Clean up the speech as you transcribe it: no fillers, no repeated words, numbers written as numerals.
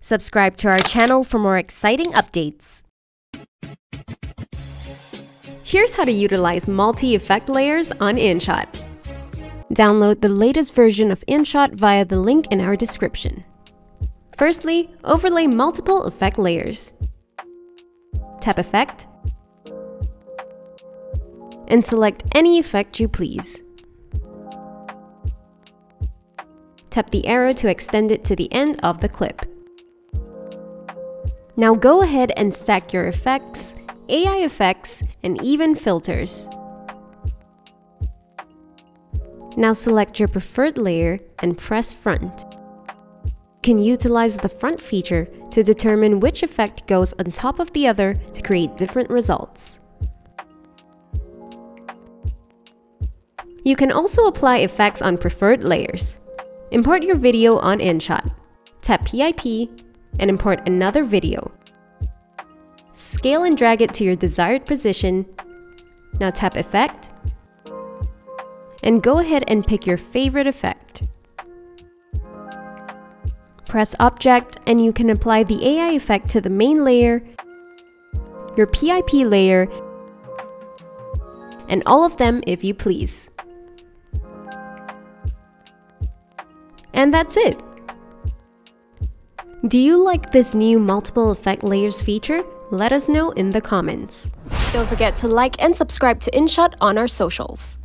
Subscribe to our channel for more exciting updates. Here's how to utilize multi-effect layers on InShot. Download the latest version of InShot via the link in our description. Firstly, overlay multiple effect layers. Tap Effect and select any effect you please. Tap the arrow to extend it to the end of the clip. Now go ahead and stack your effects, AI effects, and even filters. Now select your preferred layer and press Front. You can utilize the Front feature to determine which effect goes on top of the other to create different results. You can also apply effects on preferred layers. Import your video on InShot. Tap PIP and import another video. Scale and drag it to your desired position. Now tap Effect and go ahead and pick your favorite effect. Press Object and you can apply the AI effect to the main layer, your PIP layer, and all of them if you please. And that's it! Do you like this new multiple effect layers feature? Let us know in the comments. Don't forget to like and subscribe to InShot on our socials.